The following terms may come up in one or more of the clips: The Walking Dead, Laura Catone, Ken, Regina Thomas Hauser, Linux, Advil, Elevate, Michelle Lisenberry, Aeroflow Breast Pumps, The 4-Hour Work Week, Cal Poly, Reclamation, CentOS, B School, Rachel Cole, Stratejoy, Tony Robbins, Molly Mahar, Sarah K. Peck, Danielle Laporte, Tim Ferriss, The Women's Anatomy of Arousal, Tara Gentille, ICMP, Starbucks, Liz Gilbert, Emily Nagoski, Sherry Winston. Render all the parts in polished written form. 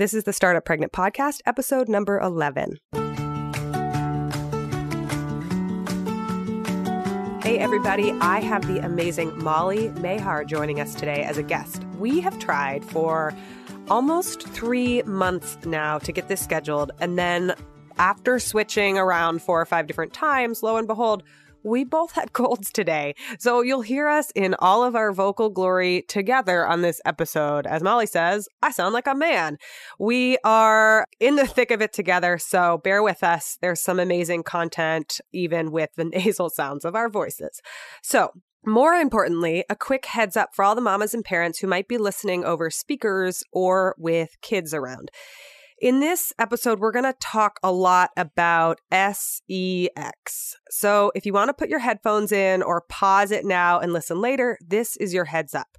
This is the Startup Pregnant Podcast, episode number 11. Hey, everybody. I have the amazing Molly Mahar joining us today as a guest. We have tried for almost 3 months now to get this scheduled. And then after switching around 4 or 5 different times, lo and behold, we both had colds today. So you'll hear us in all of our vocal glory together on this episode. As Molly says, I sound like a man. We are in the thick of it together, so bear with us. There's some amazing content, even with the nasal sounds of our voices. So more importantly, a quick heads up for all the mamas and parents who might be listening over speakers or with kids around. In this episode, we're going to talk a lot about sex. So if you want to put your headphones in or pause it now and listen later, this is your heads up.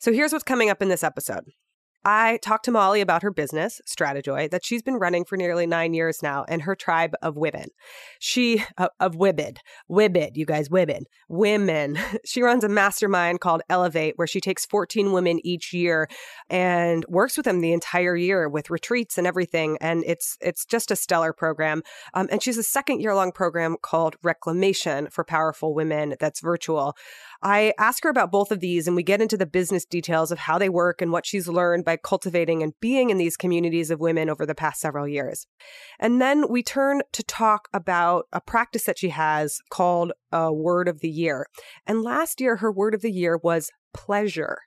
So here's what's coming up in this episode. I talked to Molly about her business, Stratejoy, that she's been running for nearly 9 years now, and her tribe of women. Women. She runs a mastermind called Elevate, where she takes 14 women each year and works with them the entire year with retreats and everything. And it's just a stellar program. And she's a 2nd-year-long program called Reclamation for Powerful Women that's virtual. I ask her about both of these, and we get into the business details of how they work and what she's learned by cultivating and being in these communities of women over the past several years. And then we turn to talk about a practice that she has called a word of the year. And last year, her word of the year was pleasure.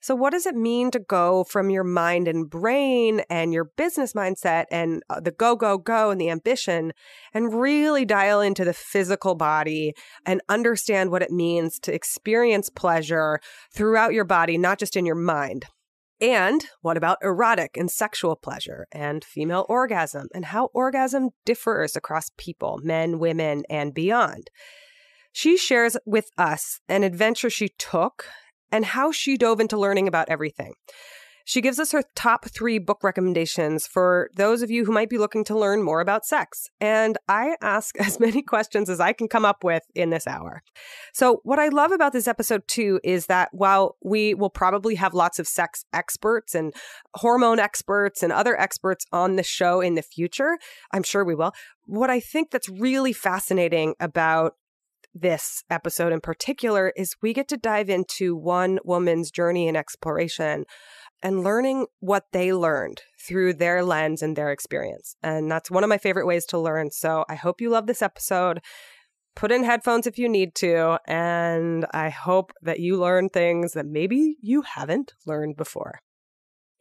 So what does it mean to go from your mind and brain and your business mindset and the go, go, go and the ambition and really dial into the physical body and understand what it means to experience pleasure throughout your body, not just in your mind? And what about erotic and sexual pleasure and female orgasm and how orgasm differs across people, men, women, and beyond? She shares with us an adventure she took and how she dove into learning about everything. She gives us her top 3 book recommendations for those of you who might be looking to learn more about sex. And I ask as many questions as I can come up with in this hour. So what I love about this episode too is that while we will probably have lots of sex experts and hormone experts and other experts on the show in the future, I'm sure we will, what I think that's really fascinating about this episode in particular is we get to dive into one woman's journey and exploration and learning what they learned through their lens and their experience. And that's one of my favorite ways to learn. So I hope you love this episode. Put in headphones if you need to. And I hope that you learn things that maybe you haven't learned before.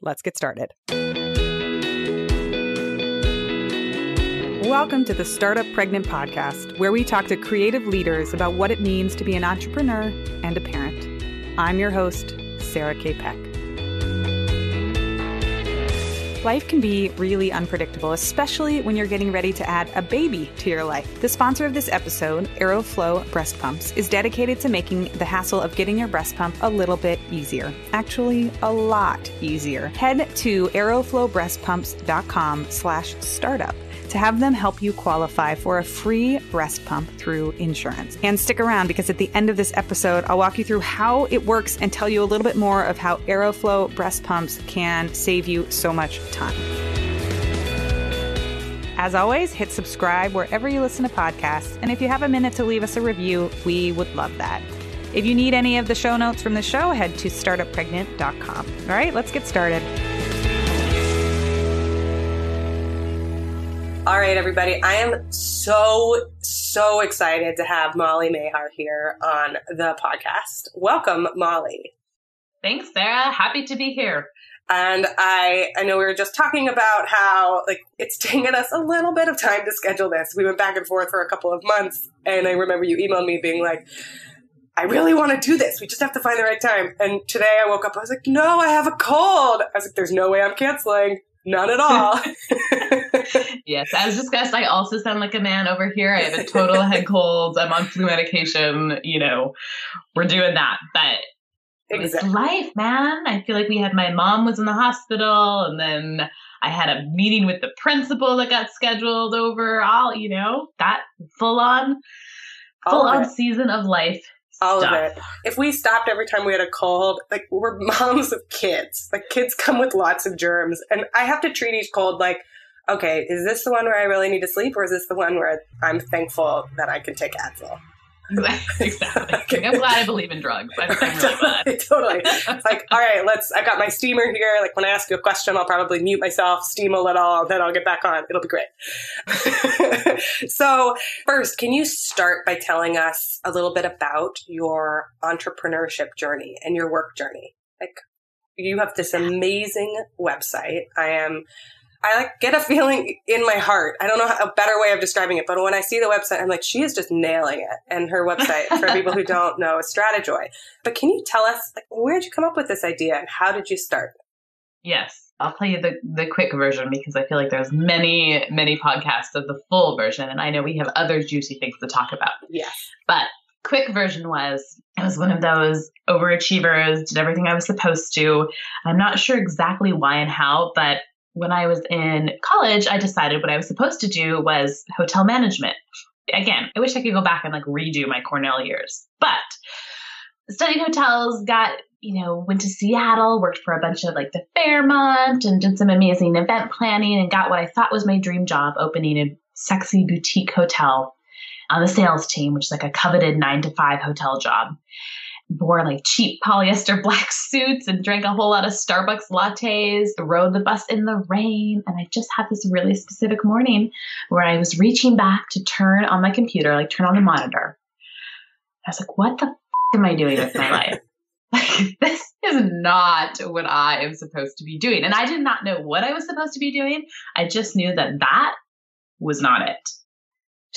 Let's get started. Welcome to the Startup Pregnant Podcast, where we talk to creative leaders about what it means to be an entrepreneur and a parent. I'm your host, Sarah K. Peck. Life can be really unpredictable, especially when you're getting ready to add a baby to your life. The sponsor of this episode, Aeroflow Breast Pumps, is dedicated to making the hassle of getting your breast pump a little bit easier. Actually, a lot easier. Head to aeroflowbreastpumps.com/startup. to have them help you qualify for a free breast pump through insurance. And stick around, because at the end of this episode, I'll walk you through how it works and tell you a little bit more of how Aeroflow breast pumps can save you so much time. As always, hit subscribe wherever you listen to podcasts. And if you have a minute to leave us a review, we would love that. If you need any of the show notes from the show, head to startuppregnant.com. All right, let's get started. All right, everybody. I am so excited to have Molly Mahar here on the podcast. Welcome, Molly. Thanks, Sarah. Happy to be here. And I know we were just talking about how it's taken us a little bit of time to schedule this. We went back and forth for a couple of months, and I remember you emailed me being like, I really want to do this. We just have to find the right time. And today I woke up, I was like, no, I have a cold. I was like, there's no way I'm canceling. Not at all. Yes, as discussed, I also sound like a man over here. I have a total head cold. I'm on flu medication. You know, we're doing that. But exactly. It's life, man. I feel like my mom was in the hospital, and then I had a meeting with the principal that got scheduled over all, that full on season of life. All of it. If we stopped every time we had a cold, like, we're moms of kids. Like, kids come with lots of germs. And I have to treat each cold like, okay, is this the one where I really need to sleep, or is this the one where I'm thankful that I can take Advil? Exactly. Okay. I'm glad I believe in drugs. I'm really glad. Totally. It's like, all right, I've got my steamer here. Like, when I ask you a question, I'll probably mute myself, steam a little, then I'll get back on. It'll be great. So first, can you start by telling us a little bit about your entrepreneurship journey and your work journey? Like, you have this amazing website. I like get a feeling in my heart. I don't know a better way of describing it, but when I see the website, I'm like, she is just nailing it. And her website, for people who don't know, is Stratejoy. But can you tell us, like, where did you come up with this idea and how did you start? Yes, I'll tell you the quick version, because I feel like there's many, many podcasts of the full version. And I know we have other juicy things to talk about. Yes. But quick version was, I was one of those overachievers, did everything I was supposed to. I'm not sure exactly why and how, but when I was in college, I decided what I was supposed to do was hotel management. Again, I wish I could go back and like redo my Cornell years, but studied hotels, went to Seattle, worked for a bunch of like the Fairmont and did some amazing event planning and got what I thought was my dream job, opening a sexy boutique hotel on the sales team, which is like a coveted 9-to-5 hotel job. Wore like cheap polyester black suits and drank a whole lot of Starbucks lattes, rode the bus in the rain. And I just had this really specific morning where I was reaching back to turn on my computer, like turn on the monitor. I was like, what the am I doing with my life? Like, this is not what I am supposed to be doing. And I did not know what I was supposed to be doing. I just knew that was not it.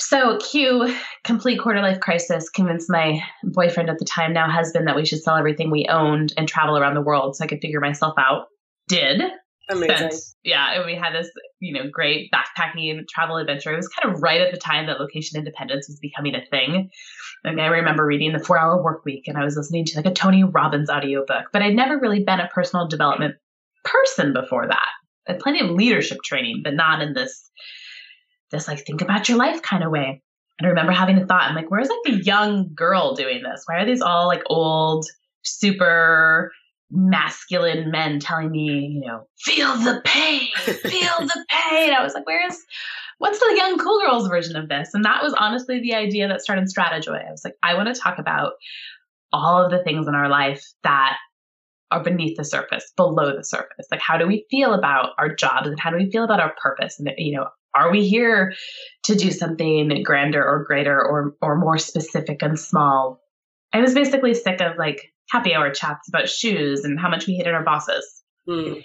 So cue complete quarter-life crisis, convinced my boyfriend at the time, now husband, that we should sell everything we owned and travel around the world so I could figure myself out. Did. Amazing. And we had this, great backpacking travel adventure. It was kind of right at the time that location independence was becoming a thing. Like, I remember reading The 4-Hour Work Week, and I was listening to like a Tony Robbins audiobook, but I'd never really been a personal development person before that. I had plenty of leadership training, but not in this like think about your life kind of way. And I remember having a thought, I'm like, where's like the young girl doing this? Why are these all like old, super masculine men telling me, feel the pain, feel the pain. I was like, what's the young cool girls version of this? And that was honestly the idea that started Stratejoy. I was like, I want to talk about all of the things in our life that are beneath the surface, below the surface. Like, how do we feel about our jobs and how do we feel about our purpose? And, are we here to do something grander or greater or more specific and small? I was basically sick of like happy hour chats about shoes and how much we hated our bosses. Mm.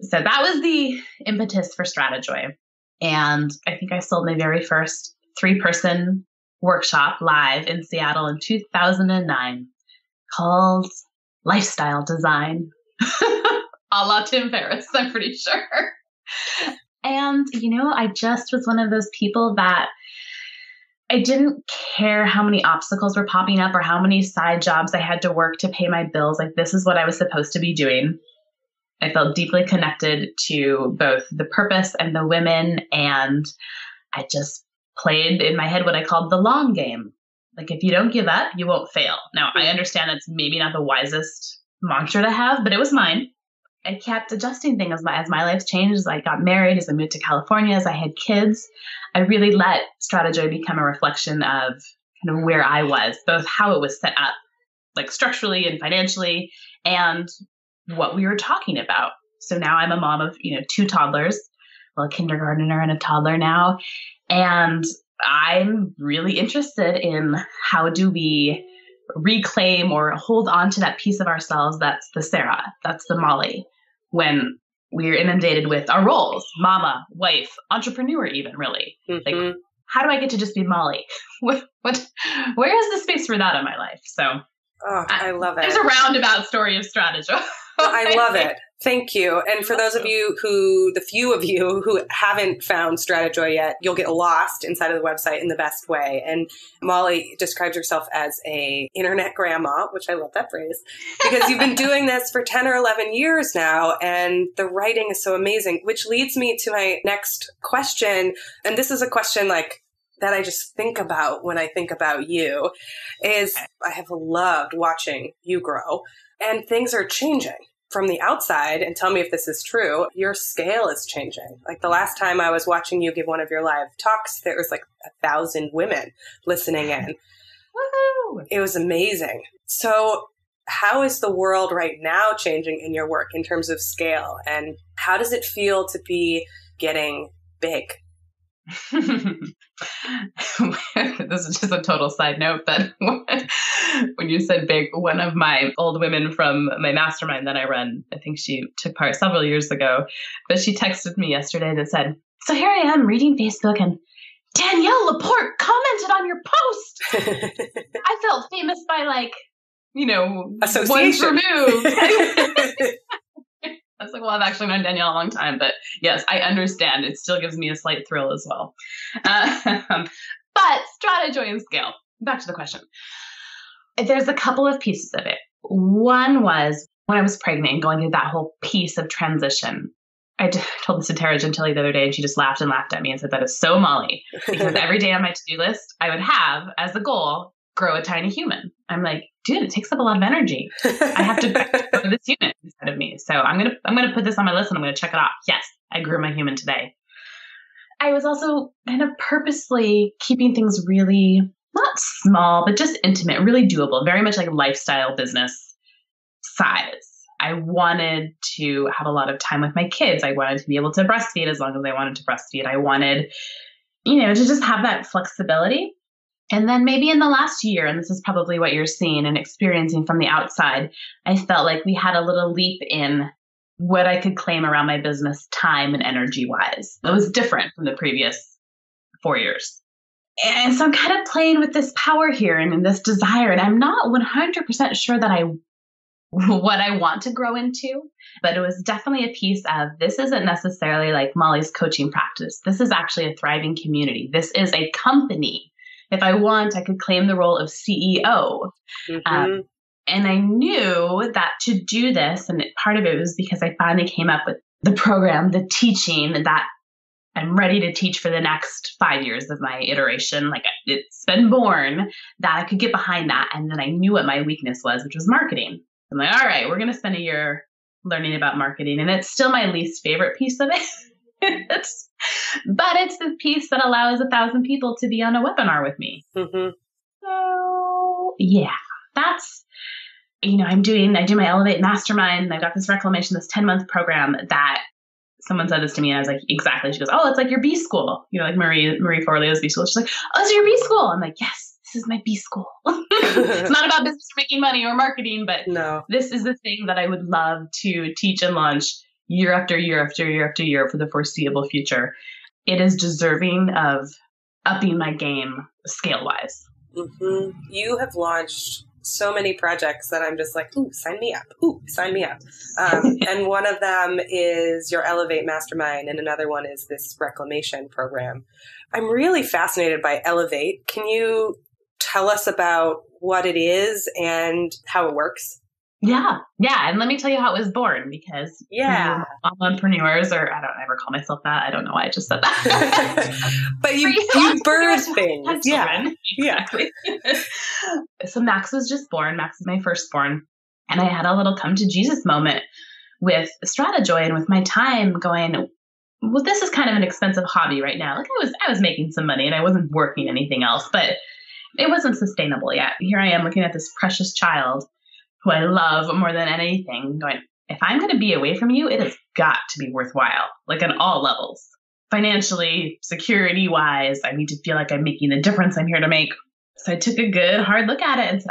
So that was the impetus for Stratejoy. And I think I sold my very first 3-person workshop live in Seattle in 2009 called Lifestyle Design, a la Tim Ferriss, I'm pretty sure. And, I just was one of those people that I didn't care how many obstacles were popping up or how many side jobs I had to work to pay my bills. Like, this is what I was supposed to be doing. I felt deeply connected to both the purpose and the women. And I just played in my head what I called the long game. Like, if you don't give up, you won't fail. Now, I understand that's maybe not the wisest mantra to have, but it was mine. I kept adjusting things as my life changed, as I got married, as I moved to California, as I had kids. I really let Stratejoy become a reflection of kind of where I was, both how it was set up, like structurally and financially, and what we were talking about. So now I'm a mom of, 2 toddlers, a kindergartner and a toddler now. And I'm really interested in how do we reclaim or hold on to that piece of ourselves that's the Sarah, that's the Molly, when we're inundated with our roles, mama, wife, entrepreneur, even really. Mm-hmm. Like, how do I get to just be Molly? Where is the space for that in my life? So I love it. There's a roundabout story of Strategy. I love it. Thank you. And for those of you who haven't found Stratejoy yet, you'll get lost inside of the website in the best way. And Molly describes herself as a internet grandma, which I love that phrase, because you've been doing this for 10 or 11 years now. And the writing is so amazing, which leads me to my next question. And this is a question like that I just think about when I think about you is I have loved watching you grow, and things are changing from the outside. And tell me if this is true. Your scale is changing. Like the last time I was watching you give one of your live talks, there was like 1,000 women listening in. Woo-hoo! It was amazing. So how is the world right now changing in your work in terms of scale? And how does it feel to be getting big? This is just a total side note, but when you said big, one of my old women from my mastermind that I run, I think she took part several years ago, but she texted me yesterday that said, so here I am reading Facebook and Danielle Laporte commented on your post. I felt famous by like, you know, one's removed. I was like, well, I've actually known Danielle a long time, but yes, I understand. It still gives me a slight thrill as well. But Stratejoy and scale, back to the question. There's a couple of pieces of it. One was when I was pregnant and going through that whole piece of transition. I told this to Tara Gentille the other day, and she just laughed and laughed at me and said, that is so Molly, because every day on my to-do list, I would have as a goal, grow a tiny human. I'm like, dude, it takes up a lot of energy. I have to grow this human inside of me. So I'm gonna put this on my list and I'm gonna check it off. Yes, I grew my human today. I was also kind of purposely keeping things really not small, but just intimate, really doable, very much like lifestyle business size. I wanted to have a lot of time with my kids. I wanted to be able to breastfeed as long as I wanted to breastfeed. I wanted, you know, to just have that flexibility. And then maybe in the last year, and this is probably what you're seeing and experiencing from the outside, I felt like we had a little leap in what I could claim around my business time and energy-wise. It was different from the previous 4 years. And so I'm kind of playing with this power here and this desire, and I'm not 100% sure that what I want to grow into, but it was definitely a piece of this isn't necessarily like Molly's coaching practice. This is actually a thriving community. This is a company. If I want, I could claim the role of CEO. Mm-hmm. And I knew that to do this, and part of it was because I finally came up with the program, the teaching that I'm ready to teach for the next 5 years of my iteration. Like it's been born, that I could get behind that. And then I knew what my weakness was, which was marketing. I'm like, all right, we're going to spend a year learning about marketing. And it's still my least favorite piece of it. But it's the piece that allows 1,000 people to be on a webinar with me. Mm-hmm. So yeah, that's, you know, I do my Elevate mastermind, and I got this Reclamation, this 10-month program that someone said this to me, and I was like, exactly. She goes, oh, it's like your B School, you know, like Marie Forleo's B School. She's like, oh, it's your B School. I'm like, yes, this is my B School. It's not about business or making money or marketing, but no, this is the thing that I would love to teach and launch year after year after year after year for the foreseeable future. It is deserving of upping my game scale-wise. Mm-hmm. You have launched so many projects that I'm just like, ooh, sign me up. Ooh, sign me up. And one of them is your Elevate Mastermind, and another one is this Reclamation program. I'm really fascinated by Elevate. Can you tell us about what it is and how it works? Yeah. And let me tell you how it was born, because entrepreneurs, or I don't ever call myself that. I don't know why I just said that. But you birth things. Yeah, exactly. Yeah. So Max was just born. Max is my firstborn. And I had a little come to Jesus moment with Stratejoy and with my time going, well, this is kind of an expensive hobby right now. Like I was making some money and I wasn't working anything else, but it wasn't sustainable yet. Here I am looking at this precious child who I love more than anything, going, if I'm going to be away from you, it has got to be worthwhile, like on all levels, financially, security-wise. I need to feel like I'm making the difference I'm here to make. So I took a good hard look at it and said,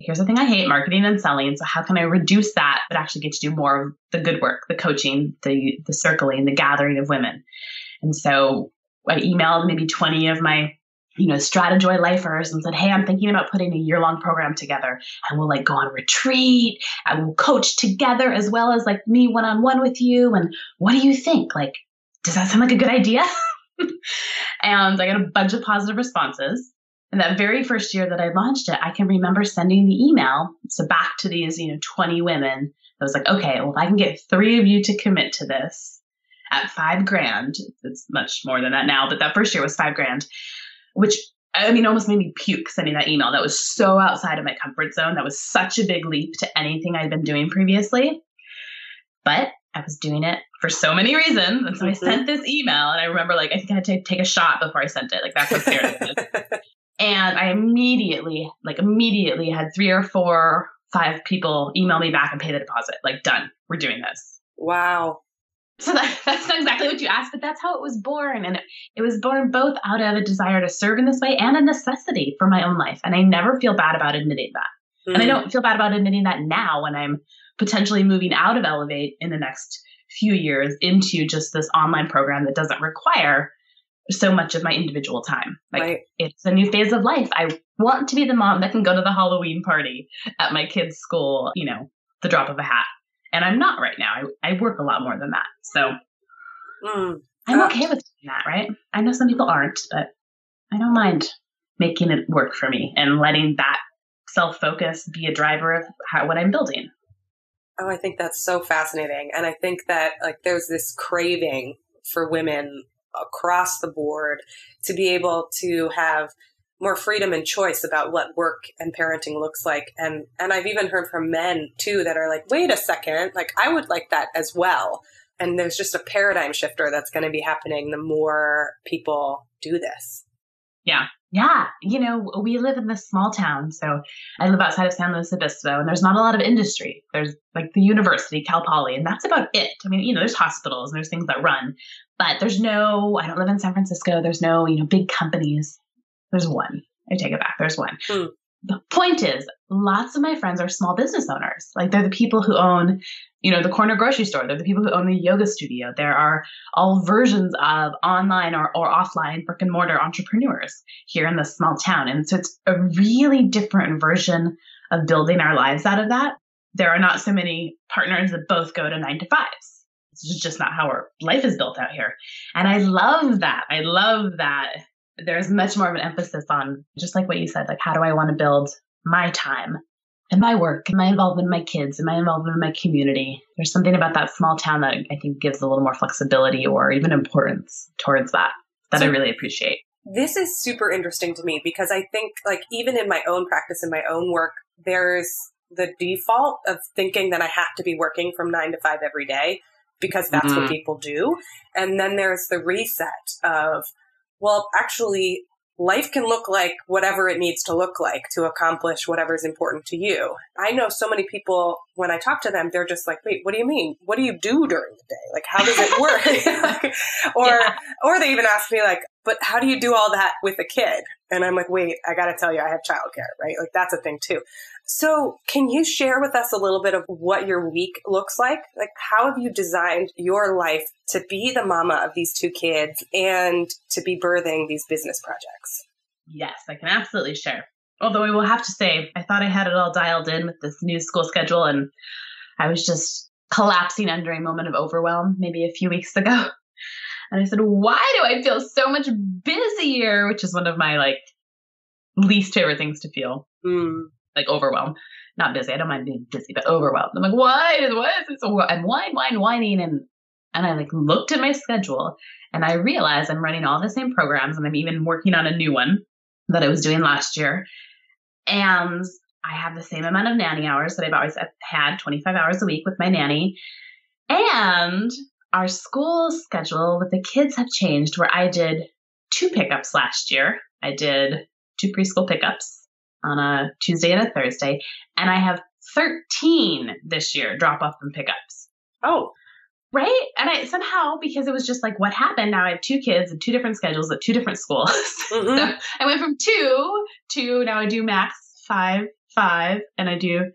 here's the thing I hate, marketing and selling. So how can I reduce that, but actually get to do more of the good work, the coaching, the circling, the gathering of women. And so I emailed maybe 20 of my Stratejoy lifers and said, hey, I'm thinking about putting a year-long program together, and we'll like go on retreat and we'll coach together as well as like me one-on-one with you. And what do you think? Like, does that sound like a good idea? And I got a bunch of positive responses. And that very first year that I launched it, I can remember sending the email. So back to these, 20 women, I was like, okay, well, if I can get 3 of you to commit to this, at $5,000. It's much more than that now, but that first year was $5,000, which, I mean, almost made me puke sending that email. That was so outside of my comfort zone. That was such a big leap to anything I'd been doing previously, but I was doing it for so many reasons. And so I sent this email, and I remember, like, I think I had to take a shot before I sent it. Like, that's how scared I was. And I immediately had 3 or 4, 5 people email me back and pay the deposit. Like, done. We're doing this. Wow. So that's not exactly what you asked, but that's how it was born. And it was born both out of a desire to serve in this way and a necessity for my own life. And I never feel bad about admitting that. Mm. And I don't feel bad about admitting that now when I'm potentially moving out of Elevate in the next few years into just this online program that doesn't require so much of my individual time. Like, right. It's a new phase of life. I want to be the mom that can go to the Halloween party at my kids' school, you know, the drop of a hat. And I'm not right now. I work a lot more than that. So I'm okay with doing that, right? I know some people aren't, but I don't mind making it work for me and letting that self-focus be a driver of what I'm building. Oh, I think that's so fascinating. And I think that, like, there's this craving for women across the board to be able to have more freedom and choice about what work and parenting looks like. And I've even heard from men too that are like, wait a second, like, I would like that as well. And there's just a paradigm shifter that's going to be happening the more people do this. Yeah. Yeah. You know, we live in this small town. So I live outside of San Luis Obispo, and there's not a lot of industry. There's like the university, Cal Poly, and that's about it. I mean, you know, there's hospitals and there's things that run, but there's no, I don't live in San Francisco. There's no, you know, big companies. There's one. I take it back. There's one. Mm. The point is, lots of my friends are small business owners. Like, they're the people who own, you know, the corner grocery store. They're the people who own the yoga studio. There are all versions of online or offline brick and mortar entrepreneurs here in this small town. And so it's a really different version of building our lives out of that. There are not so many partners that both go to 9 to 5s. It's just not how our life is built out here. And I love that. I love that. There's much more of an emphasis on, just like what you said, like, how do I want to build my time and my work and my involvement in my kids and my involvement in my community? There's something about that small town that I think gives a little more flexibility or even importance towards that I really appreciate. This is super interesting to me because I think, like, even in my own practice and my own work, there's the default of thinking that I have to be working from 9 to 5 every day because that's what people do. And then there's the reset of, well, actually, life can look like whatever it needs to look like to accomplish whatever is important to you. I know so many people, when I talk to them, they're just like, wait, what do you mean? What do you do during the day? Like, how does it work? Or they even ask me, like, but how do you do all that with a kid? And I'm like, wait, I got to tell you, I have childcare, right? Like, that's a thing too. So can you share with us a little bit of what your week looks like? Like, how have you designed your life to be the mama of these two kids and to be birthing these business projects? Yes, I can absolutely share. Although I will have to say, I thought I had it all dialed in with this new school schedule, and I was just collapsing under a moment of overwhelm maybe a few weeks ago. And I said, why do I feel so much busier? Which is one of my, like, least favorite things to feel. Mm. Like, overwhelm, not busy. I don't mind being busy, but overwhelmed. I'm like, why is this? I'm whining. And I, like, looked at my schedule, and I realized I'm running all the same programs, and I'm even working on a new one that I was doing last year. And I have the same amount of nanny hours that I've always had, 25 hours a week with my nanny. And our school schedule with the kids have changed, where I did 2 pickups last year. I did 2 preschool pickups on a Tuesday and a Thursday. And I have 13 this year, drop off and pickups. Oh, right. And I somehow, because it was just like, what happened? Now I have 2 kids and 2 different schedules at 2 different schools. Mm-hmm. So I went from 2 to now I do max 5, and I do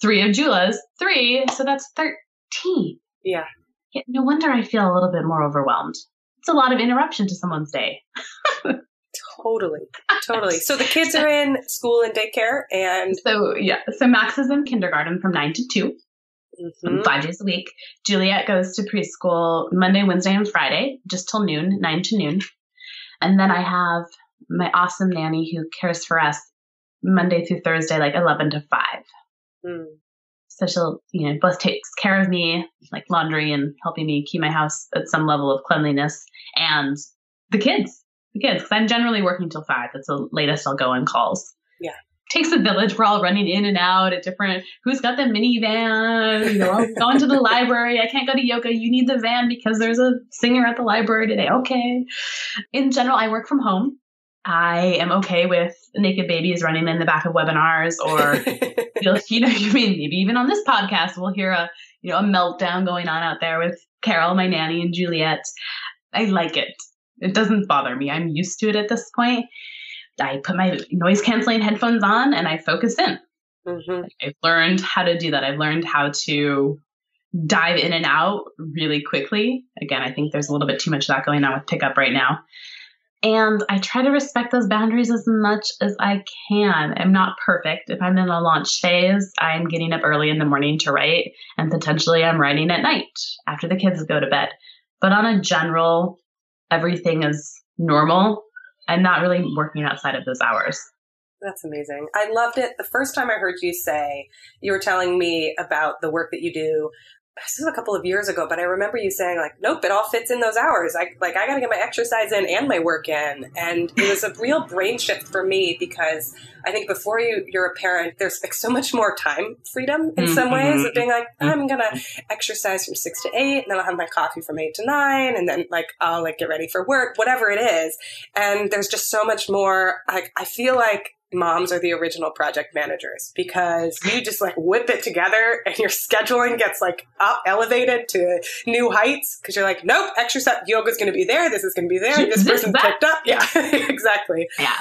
3 of Jula's, 3. So that's 13. Yeah. No wonder I feel a little bit more overwhelmed. It's a lot of interruption to someone's day. Totally. So the kids are in school and daycare, and so Max is in kindergarten from 9 to 2, 5 days a week. Juliet goes to preschool Monday, Wednesday, and Friday, just till noon, 9 to noon, and then I have my awesome nanny who cares for us Monday through Thursday, like 11 to 5. Mm. So she'll, you know, both takes care of me, like laundry and helping me keep my house at some level of cleanliness, and the kids, because I'm generally working till 5. That's the latest I'll go on calls. Yeah. Takes a village. We're all running in and out at different, who's got the minivan, you know, I'm going to the library. I can't go to yoga. You need the van because there's a singer at the library today. Okay. In general, I work from home. I am okay with naked babies running in the back of webinars, or, you know, you mean maybe even on this podcast, we'll hear a, you know, a meltdown going on out there with Carol, my nanny, and Juliet. I like it. It doesn't bother me. I'm used to it at this point. I put my noise canceling headphones on and I focus in. Mm-hmm. I've learned how to do that. I've learned how to dive in and out really quickly. Again, I think there's a little bit too much of that going on with pickup right now. And I try to respect those boundaries as much as I can. I'm not perfect. If I'm in a launch phase, I'm getting up early in the morning to write, and potentially I'm writing at night after the kids go to bed. But on a general, everything is normal. I'm not really working outside of those hours. That's amazing. I loved it. The first time I heard you say, you were telling me about the work that you do. This was a couple of years ago, but I remember you saying, like, nope, it all fits in those hours. I got to get my exercise in and my work in. And it was a real brain shift for me, because I think before you're a parent, there's like so much more time freedom in some ways of being like, I'm going to exercise from 6 to 8, and then I'll have my coffee from 8 to 9. And then like, I'll like get ready for work, whatever it is. And there's just so much more. Like, I feel like moms are the original project managers, because you just like whip it together and your scheduling gets like up elevated to new heights, because you're like, nope, exercise, yoga's going to be there, this is going to be there, this person picked up. Yeah, exactly. Yeah.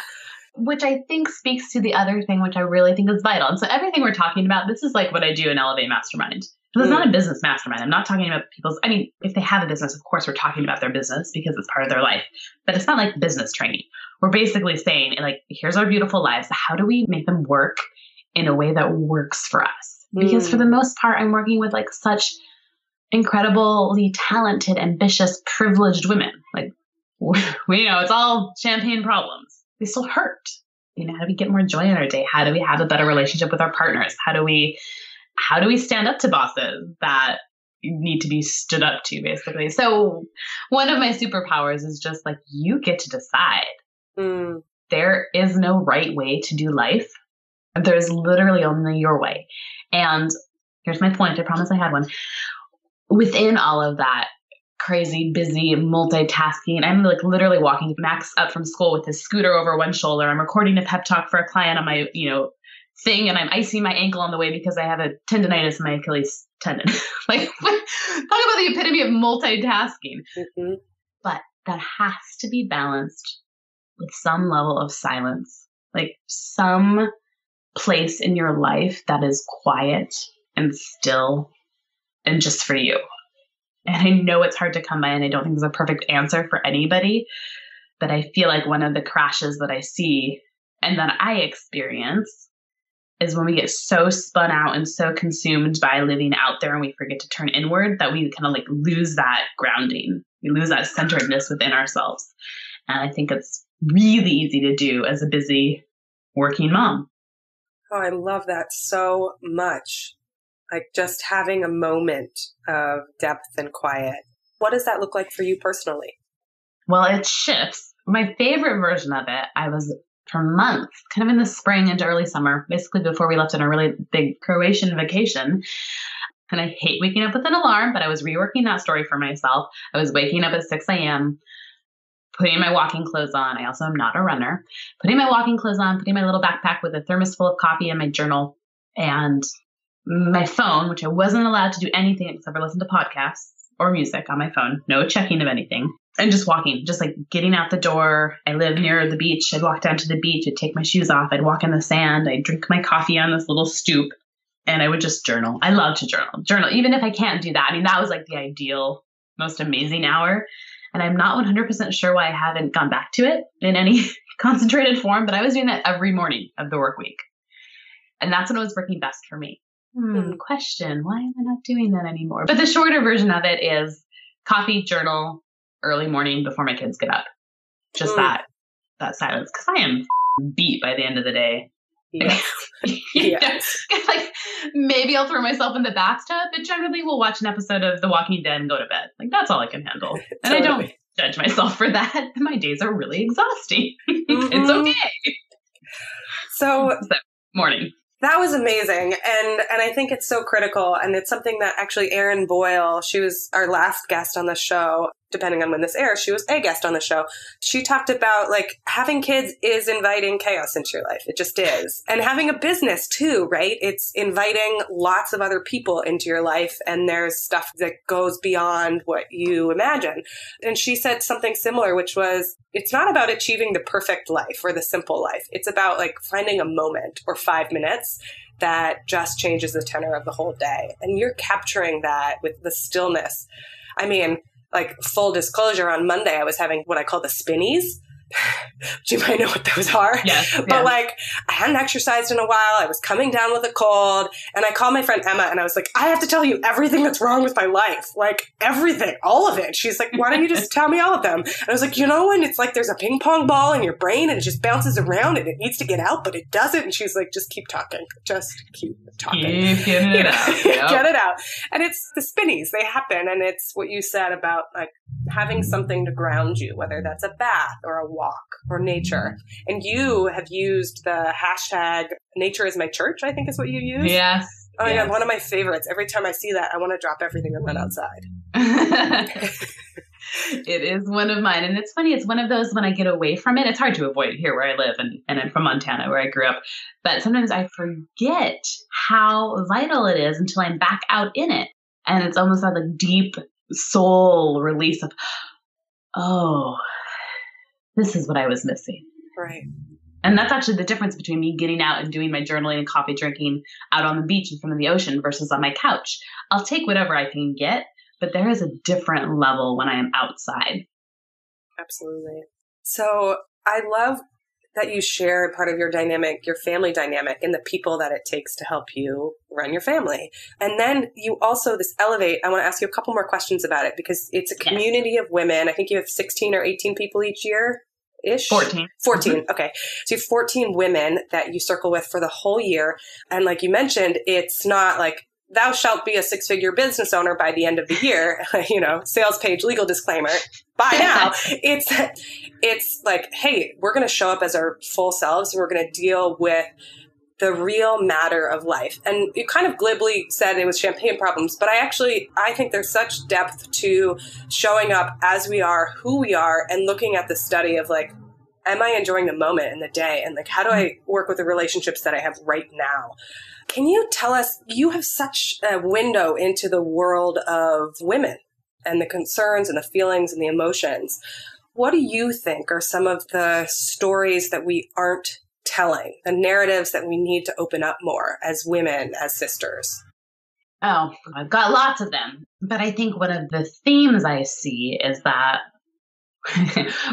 Which I think speaks to the other thing, which I really think is vital. And so everything we're talking about, this is like what I do in Elevate Mastermind. Because it's not a business mastermind. I'm not talking about people's, I mean, if they have a business, of course, we're talking about their business because it's part of their life. But it's not like business training. We're basically saying, like, here's our beautiful lives. How do we make them work in a way that works for us? Because for the most part, I'm working with like such incredibly talented, ambitious, privileged women. Like, we know it's all champagne problems. They still hurt. You know, how do we get more joy in our day? How do we have a better relationship with our partners? How do we stand up to bosses that need to be stood up to, basically? So one of my superpowers is just like, you get to decide. There is no right way to do life. There's literally only your way. And here's my point. I promise I had one. Within all of that crazy, busy, multitasking, I'm like literally walking Max up from school with his scooter over one shoulder. I'm recording a pep talk for a client on my, you know, thing, and I'm icing my ankle on the way because I have a tendonitis in my Achilles tendon. Like, what? Talk about the epitome of multitasking. Mm-hmm. But that has to be balanced with some level of silence, like some place in your life that is quiet and still and just for you. And I know it's hard to come by, and I don't think there's a perfect answer for anybody, but I feel like one of the crashes that I see and that I experience is when we get so spun out and so consumed by living out there and we forget to turn inward that we kind of like lose that grounding. We lose that centeredness within ourselves. And I think it's really easy to do as a busy working mom. Oh, I love that so much. Like just having a moment of depth and quiet. What does that look like for you personally? Well, it shifts. My favorite version of it, I was for months, kind of in the spring into early summer, basically before we left on a really big Croatian vacation. And I hate waking up with an alarm, but I was reworking that story for myself. I was waking up at 6 a.m., putting my walking clothes on. I also am not a runner. Putting my walking clothes on, putting my little backpack with a thermos full of coffee and my journal and my phone, which I wasn't allowed to do anything except for listen to podcasts or music on my phone. No checking of anything. And just walking, just like getting out the door. I live near the beach. I'd walk down to the beach. I'd take my shoes off. I'd walk in the sand. I'd drink my coffee on this little stoop. And I would just journal. I love to journal, even if I can't do that. I mean, that was like the ideal, most amazing hour. And I'm not 100% sure why I haven't gone back to it in any concentrated form. But I was doing that every morning of the work week. And that's when it was working best for me. Question, why am I not doing that anymore? But the shorter version of it is coffee, journal, early morning before my kids get up. Just that silence. Because I am beat by the end of the day. Yes. Yes. Like, maybe I'll throw myself in the bathtub, but generally we'll watch an episode of The Walking Dead and go to bed. Like, that's all I can handle. And totally. I don't judge myself for that. My days are really exhausting. Mm-hmm. It's okay. So morning. That was amazing. And I think it's so critical. And it's something that actually Erin Boyle, she was our last guest on the show, depending on when this airs, she was a guest on the show. She talked about like having kids is inviting chaos into your life. It just is. And having a business too, right? It's inviting lots of other people into your life. And there's stuff that goes beyond what you imagine. And she said something similar, which was, it's not about achieving the perfect life or the simple life. It's about like finding a moment or 5 minutes that just changes the tenor of the whole day. And you're capturing that with the stillness. I mean, like full disclosure, on Monday, I was having what I call the spinnies. You might know what those are. Yes, but like I hadn't exercised in a while. I was coming down with a cold and I called my friend Emma and I was like, I have to tell you everything that's wrong with my life. Like everything, all of it. She's like, why don't you just tell me all of them? And I was like, you know, when it's like there's a ping pong ball in your brain and it just bounces around and it needs to get out, but it doesn't. And she's like, just keep talking. Just keep talking. Keep getting it out. Yep. Get it out. And it's the spinnies. They happen. And it's what you said about like having something to ground you, whether that's a bath or a walk or nature. And you have used the hashtag nature is my church, I think is what you use. Yes. Oh my God, one of my favorites. Every time I see that, I want to drop everything and run outside. It is one of mine. And it's funny, it's one of those when I get away from it, it's hard to avoid here where I live and I'm from Montana where I grew up. But sometimes I forget how vital it is until I'm back out in it. And it's almost like a deep soul release of, oh, this is what I was missing. Right. And that's actually the difference between me getting out and doing my journaling and coffee drinking out on the beach in front of the ocean versus on my couch. I'll take whatever I can get, but there is a different level when I am outside. Absolutely. So I love that you share part of your dynamic, your family dynamic, and the people that it takes to help you run your family. And then you also, this Elevate, I want to ask you a couple more questions about it because it's a community of women. I think you have 16 or 18 people each year-ish? 14. 14. Mm-hmm. Okay. So you have 14 women that you circle with for the whole year. And like you mentioned, it's not like, thou shalt be a six-figure business owner by the end of the year, you know, sales page, legal disclaimer, by now. It's like, hey, we're going to show up as our full selves and we're going to deal with the real matter of life. And you kind of glibly said it was champagne problems, but I think there's such depth to showing up as we are, who we are, and looking at the study of like, am I enjoying the moment and the day? And like, how do I work with the relationships that I have right now? Can you tell us, you have such a window into the world of women and the concerns and the feelings and the emotions. What do you think are some of the stories that we aren't telling, the narratives that we need to open up more as women, as sisters? Oh, I've got lots of them. But I think one of the themes I see is that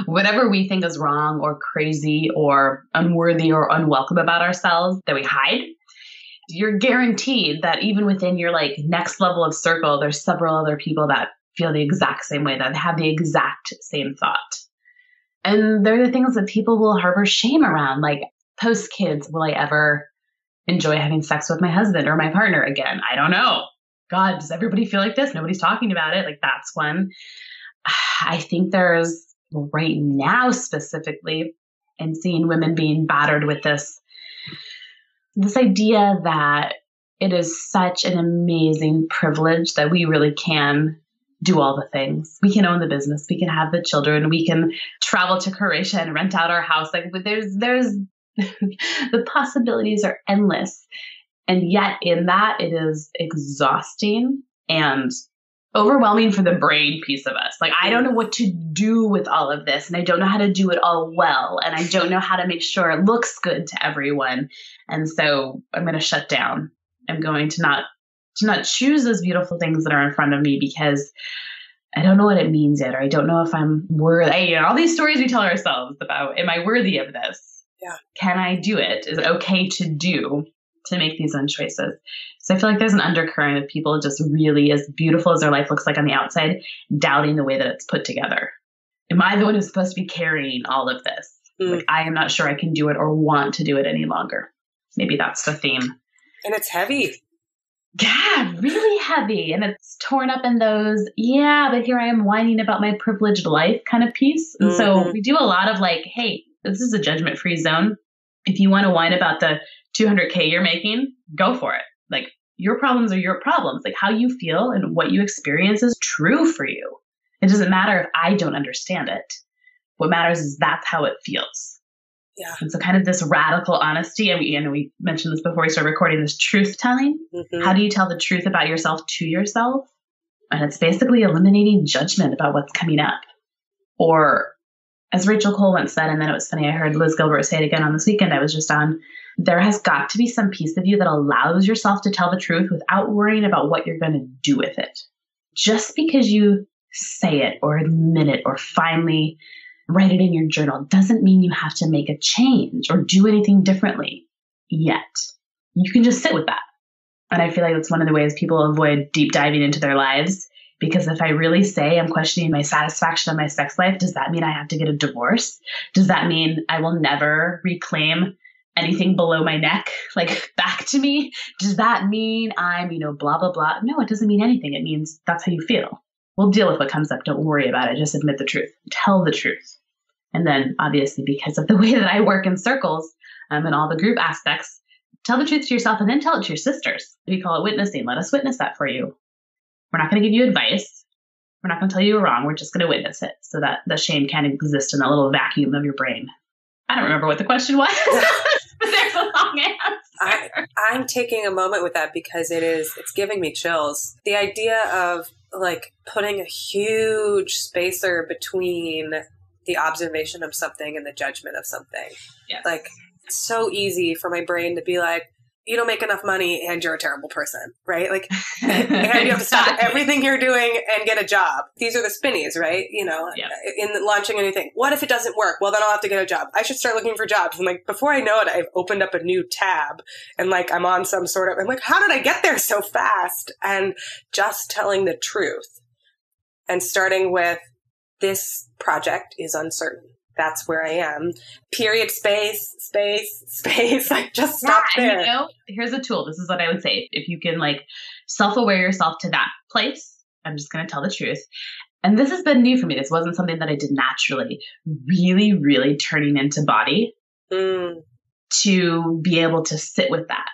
whatever we think is wrong or crazy or unworthy or unwelcome about ourselves that we hide, you're guaranteed that even within your like next level of circle, there's several other people that feel the exact same way, that have the exact same thought. And they're the things that people will harbor shame around, like post kids, will I ever enjoy having sex with my husband or my partner again? I don't know. God, does everybody feel like this? Nobody's talking about it. Like that's one. I think there's right now specifically, and seeing women being battered with this idea that it is such an amazing privilege that we really can do all the things. We can own the business. We can have the children. We can travel to Croatia and rent out our house. Like there's the possibilities are endless. And yet in that, it is exhausting and overwhelming for the brain piece of us. Like, I don't know what to do with all of this, and I don't know how to do it all well, and I don't know how to make sure it looks good to everyone. And so I'm going to shut down. I'm going to not choose those beautiful things that are in front of me because I don't know what it means yet, or I don't know if I'm worthy. You know, all these stories we tell ourselves about, am I worthy of this? Yeah. Can I do it? Is it okay to do? To make these own choices. So I feel like there's an undercurrent of people just really, as beautiful as their life looks like on the outside, doubting the way that it's put together. Am I the one who's supposed to be carrying all of this? Like, I am not sure I can do it or want to do it any longer. maybe that's the theme. And it's heavy. Yeah, really heavy. And it's torn up in those, yeah, but here I am whining about my privileged life kind of piece. And so we do a lot of like, hey, this is a judgment-free zone. If you want to whine about the $200K you're making, go for it. Like, your problems are your problems. Like, how you feel and what you experience is true for you. It doesn't matter if I don't understand it. What matters is that's how it feels. Yeah. And so kind of this radical honesty, and we mentioned this before we started recording, this truth telling. Mm-hmm. How do you tell the truth about yourself to yourself? And it's basically eliminating judgment about what's coming up. Or as Rachel Cole once said, and then it was funny, I heard Liz Gilbert say it again on this weekend I was just on, there has got to be some piece of you that allows yourself to tell the truth without worrying about what you're going to do with it. Just because you say it or admit it or finally write it in your journal doesn't mean you have to make a change or do anything differently yet. You can just sit with that. And I feel like that's one of the ways people avoid deep diving into their lives, because if I really say I'm questioning my satisfaction of my sex life, does that mean I have to get a divorce? Does that mean I will never reclaim anything below my neck, like back to me? Does that mean I'm, blah, blah, blah? No, it doesn't mean anything. It means that's how you feel. We'll deal with what comes up. Don't worry about it. Just admit the truth. Tell the truth. And then obviously, because of the way that I work in circles and all the group aspects, tell the truth to yourself and then tell it to your sisters. We call it witnessing. Let us witness that for you. We're not going to give you advice. We're not going to tell you you're wrong. We're just going to witness it so that the shame can't exist in that little vacuum of your brain. I don't remember what the question was, but there's a long answer. I'm taking a moment with that because it's giving me chills. The idea of like putting a huge spacer between the observation of something and the judgment of something. Yes. Like, it's so easy for my brain to be like, you don't make enough money and you're a terrible person, right? Like, and you have to stop everything you're doing and get a job. These are the spinnies, right? In launching a new thing. What if it doesn't work? Well, then I'll have to get a job. I should start looking for jobs. And like, before I know it, I've opened up a new tab and like, I'm on some sort of, I'm like, how did I get there so fast? And just telling the truth and starting with, this project is uncertain. That's where I am. Period, space. Like, just stop there. Here's a tool. This is what I would say. If you can like self-aware yourself to that place, I'm just going to tell the truth. And this has been new for me. This wasn't something that I did naturally. Really, really turning into body to be able to sit with that.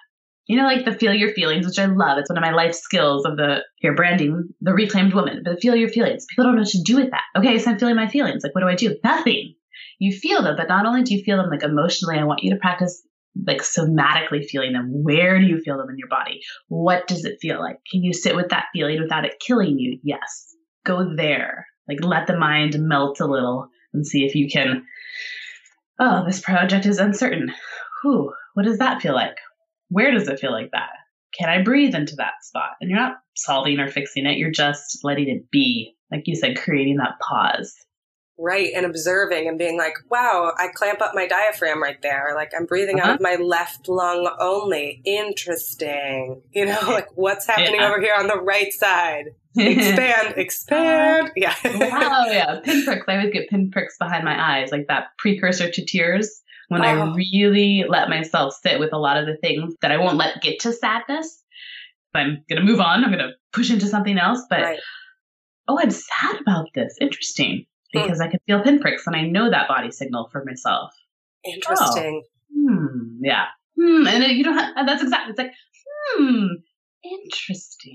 Like the feel your feelings, which I love. It's one of my life skills of the hair branding, the reclaimed woman, but feel your feelings. People don't know what to do with that. Okay. So I'm feeling my feelings. Like, what do I do? Nothing. You feel them, but not only do you feel them like emotionally, I want you to practice like somatically feeling them. Where do you feel them in your body? What does it feel like? Can you sit with that feeling without it killing you? Yes. Go there. Like, let the mind melt a little and see if you can, oh, this project is uncertain. Whew. What does that feel like? Where does it feel like that? Can I breathe into that spot? And you're not solving or fixing it. You're just letting it be. Like you said, creating that pause. Right. And observing and being like, wow, I clamp up my diaphragm right there. Like, I'm breathing out of my left lung only. Interesting. Like, what's happening over here on the right side? Expand. Yeah. Wow. Yeah. Pinpricks. I always get pinpricks behind my eyes, like that precursor to tears. When I really let myself sit with a lot of the things that I won't let get to sadness, I'm going to move on. I'm going to push into something else. But, I'm sad about this. Interesting. Because I can feel pinpricks and I know that body signal for myself. Interesting. Oh. Yeah. And you don't have, that's exactly, it's like, interesting.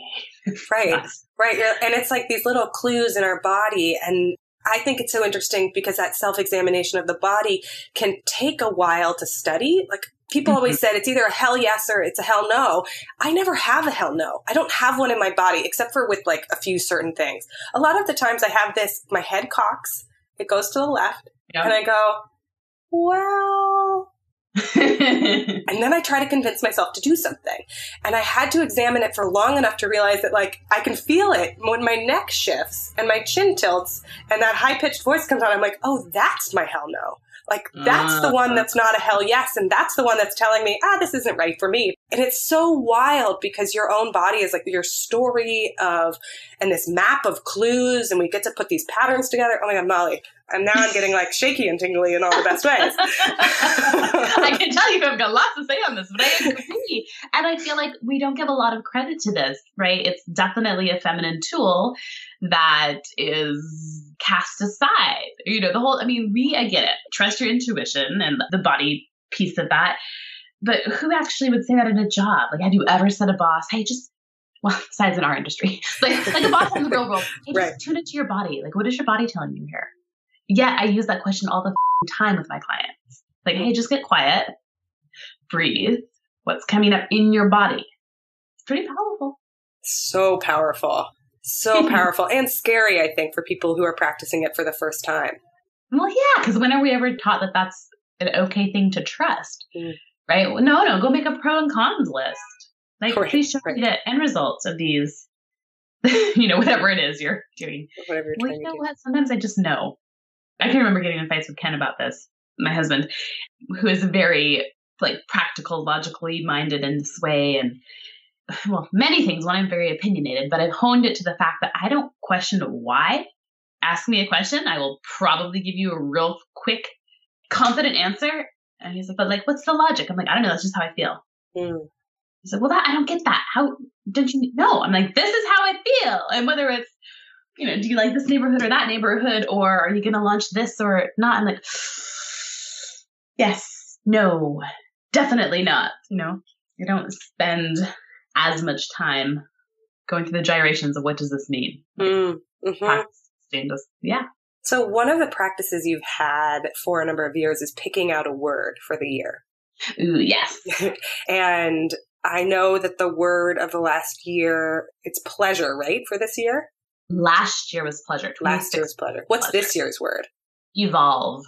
Right. Right. And it's like these little clues in our body, and I think it's so interesting because that self-examination of the body can take a while to study. Like, people always said, it's either a hell yes or it's a hell no. I never have a hell no. I don't have one in my body, except for with like a few certain things. A lot of the times I have this, my head cocks, it goes to the left, and I go, well, and then I try to convince myself to do something. And I had to examine it for long enough to realize that, like, I can feel it when my neck shifts and my chin tilts and that high-pitched voice comes on. I'm like, oh, that's my hell no. Like, that's the one that's not a hell yes. And that's the one that's telling me, this isn't right for me. And it's so wild because your own body is like your story of, and this map of clues, and we get to put these patterns together. Oh my God, Molly, I'm getting like shaky and tingly in all the best ways. I can tell you I've got lots to say on this, but I agree. And I feel like we don't give a lot of credit to this, right? It's definitely a feminine tool that is cast aside. You know, I get it. Trust your intuition and the body piece of that. But who actually would say that in a job? Like, have you ever said a boss, hey, besides in our industry, like a boss in the real world, hey, right, just tune into your body. Like, what is your body telling you here? Yet I use that question all the time with my clients. Like, hey, just get quiet, breathe. What's coming up in your body? It's pretty powerful. So powerful. So powerful and scary, I think, for people who are practicing it for the first time. Well, yeah, because when are we ever taught that that's an okay thing to trust? Mm. Right? No, go make a pro and cons list. Like, please show me the end results of these, whatever it is you're doing. Whatever you're trying to do. What? Sometimes I just know. I can remember getting in fights with Ken about this, my husband, who is very like practical, logically minded in this way. And well, many things when I'm very opinionated, but I've honed it to the fact that I don't question why. Ask me a question. I will probably give you a real quick, confident answer. And he's like, but like, what's the logic? I'm like, I don't know. That's just how I feel. Mm. He's like, well, I don't get that. How don't you know? I'm like, this is how I feel. And whether it's, do you like this neighborhood or that neighborhood, or are you going to launch this or not? I'm like, yes, no, definitely not. You don't spend as much time going through the gyrations of what does this mean? Yeah. So one of the practices you've had for a number of years is picking out a word for the year. Ooh, yes. And I know that the word of the last year, it's pleasure, right? For this year? Last year was pleasure. Last year was pleasure. What's this year's word? Evolve.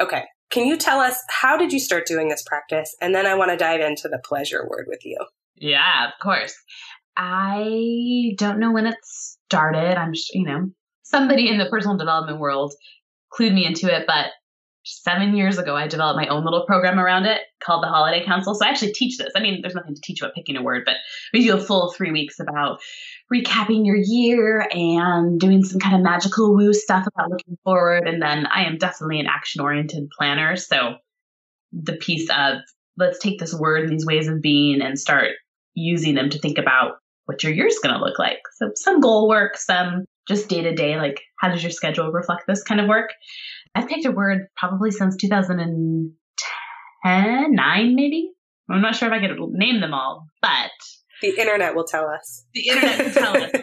Okay. Can you tell us, how did you start doing this practice? And then I want to dive into the pleasure word with you. Yeah, of course. I don't know when it started. I'm sure, somebody in the personal development world clued me into it, but 7 years ago, I developed my own little program around it called the Holiday Council. So I actually teach this. I mean, there's nothing to teach about picking a word, but we do a full 3 weeks about recapping your year and doing some kind of magical woo stuff about looking forward. And then I am definitely an action-oriented planner. So the piece of let's take this word and these ways of being and start using them to think about what your year's going to look like. So some goal work, some just day-to-day, like how does your schedule reflect this kind of work? I've picked a word probably since 2009, maybe. I'm not sure if I could name them all, but the internet will tell us.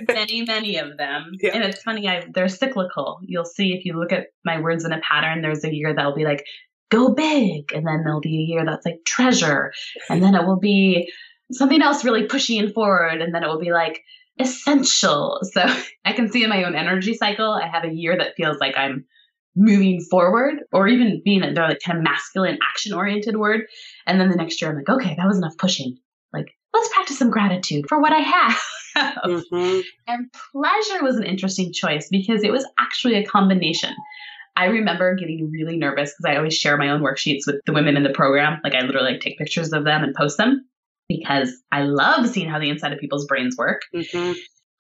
Many, many of them. Yeah. And it's funny, they're cyclical. You'll see if you look at my words in a pattern, there's a year that'll be like, go big. And then there'll be a year that's like treasure. And then it will be something else really pushing and forward. And then it will be like essential. So I can see in my own energy cycle, I have a year that feels like I'm moving forward, or even being a like kind of masculine, action-oriented word. And then the next year, I'm like, okay, that was enough pushing. Like, let's practice some gratitude for what I have. Mm-hmm. And pleasure was an interesting choice because it was actually a combination. I remember getting really nervous because I always share my own worksheets with the women in the program. Like, I literally take pictures of them and post them because I love seeing how the inside of people's brains work. Mm-hmm.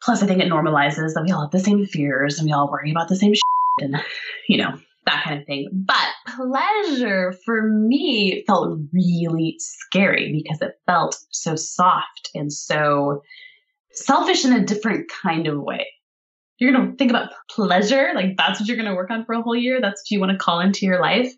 Plus, I think it normalizes that we all have the same fears and we all worry about the same shit. And, that kind of thing. But pleasure for me felt really scary because it felt so soft and so selfish in a different kind of way. You're going to think about pleasure, like that's what you're going to work on for a whole year. That's what you want to call into your life.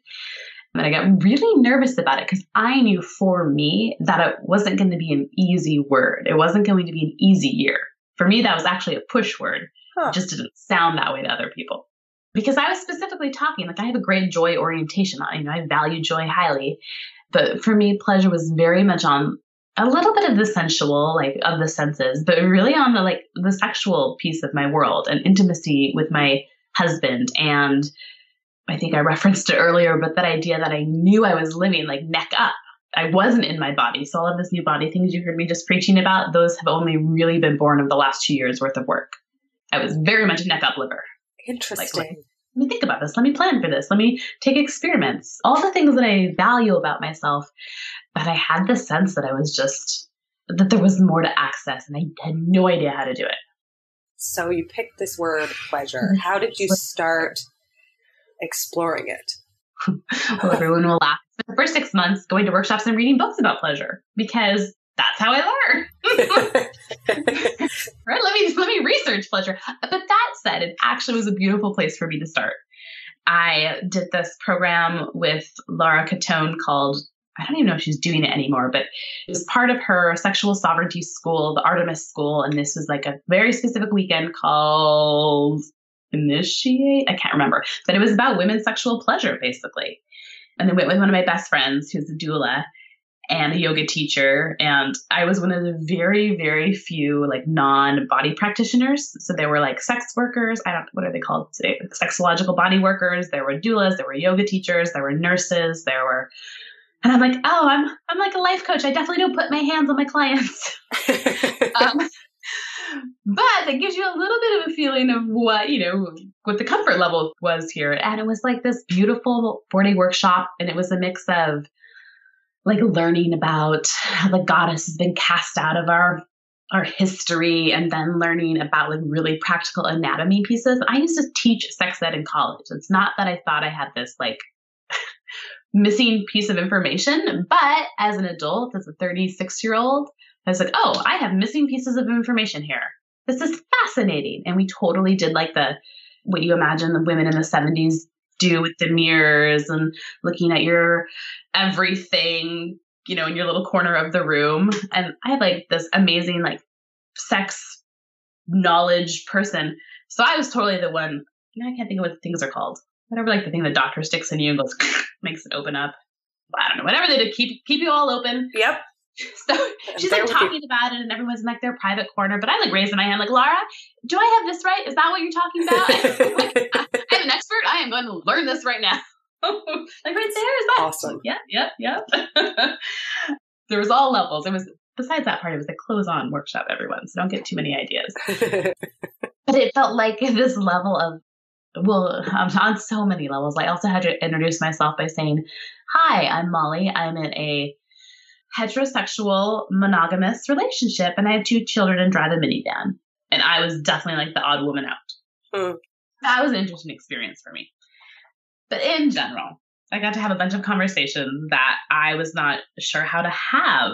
And I got really nervous about it because I knew for me that it wasn't going to be an easy word. It wasn't going to be an easy year. For me, that was actually a push word. Huh. It just didn't sound that way to other people. Because I was specifically talking, like I have a great joy orientation. I value joy highly. But for me, pleasure was very much on a little bit of the sensual, like of the senses, but really on the, like the sexual piece of my world and intimacy with my husband. And I think I referenced it earlier, but that idea that I knew I was living like neck up. I wasn't in my body. So all of this new body things you heard me just preaching about, those have only really been born of the last 2 years worth of work. I was very much neck up liver. Interesting. Like, let me think about this. Let me plan for this. Let me take experiments. All the things that I value about myself But I had this sense that I was just, that there was more to access, and I had no idea how to do it. So you picked this word, pleasure. How did you start exploring it? Well, everyone will laugh. For the first 6 months, going to workshops and reading books about pleasure, because that's how I learn. Right? Let me research pleasure. But that said, it actually was a beautiful place for me to start. I did this program with Laura Catone called, I don't even know if she's doing it anymore, but it was part of her sexual sovereignty school, the Artemis school. And this was like a very specific weekend called Initiate. I can't remember, but it was about women's sexual pleasure, basically. And I went with one of my best friends, who's a doula and a yoga teacher. And I was one of the very, very few like non-body practitioners. So there were like sex workers. What are they called today? Sexological body workers. There were doulas. There were yoga teachers. There were nurses. And I'm like, oh, I'm like a life coach. I definitely don't put my hands on my clients. But that gives you a little bit of a feeling of what the comfort level was here. And it was like this beautiful 4-day workshop. And it was a mix of like learning about how the goddess has been cast out of our history, and then learning about like really practical anatomy pieces. I used to teach sex ed in college. It's not that I thought I had this like missing piece of information, but as an adult, as a 36-year-old, I was like, oh, I have missing pieces of information here. This is fascinating. And we totally did like what you imagine the women in the 70s do with the mirrors and looking at your everything, in your little corner of the room. And I had like this amazing like sex knowledge person. So I was totally the one, I can't think of what things are called. Whatever, like the thing the doctor sticks in you and goes, makes it open up. I don't know. Whatever they do, keep you all open. Yep. So she's like talking about it, and everyone's in like their private corner. But I like raised my hand, like, Laura, do I have this right? Is that what you're talking about? Like, I'm an expert. I am going to learn this right now. Like right there is that. Awesome. Yep. There was all levels. It was besides that part. It was a clothes-on workshop. Everyone, so don't get too many ideas. But it felt like this level of. Well, on so many levels. I also had to introduce myself by saying, hi, I'm Molly. I'm in a heterosexual monogamous relationship, and I have 2 children and drive a minivan. And I was definitely like the odd woman out. Mm. That was an interesting experience for me. But in general, I got to have a bunch of conversations that I was not sure how to have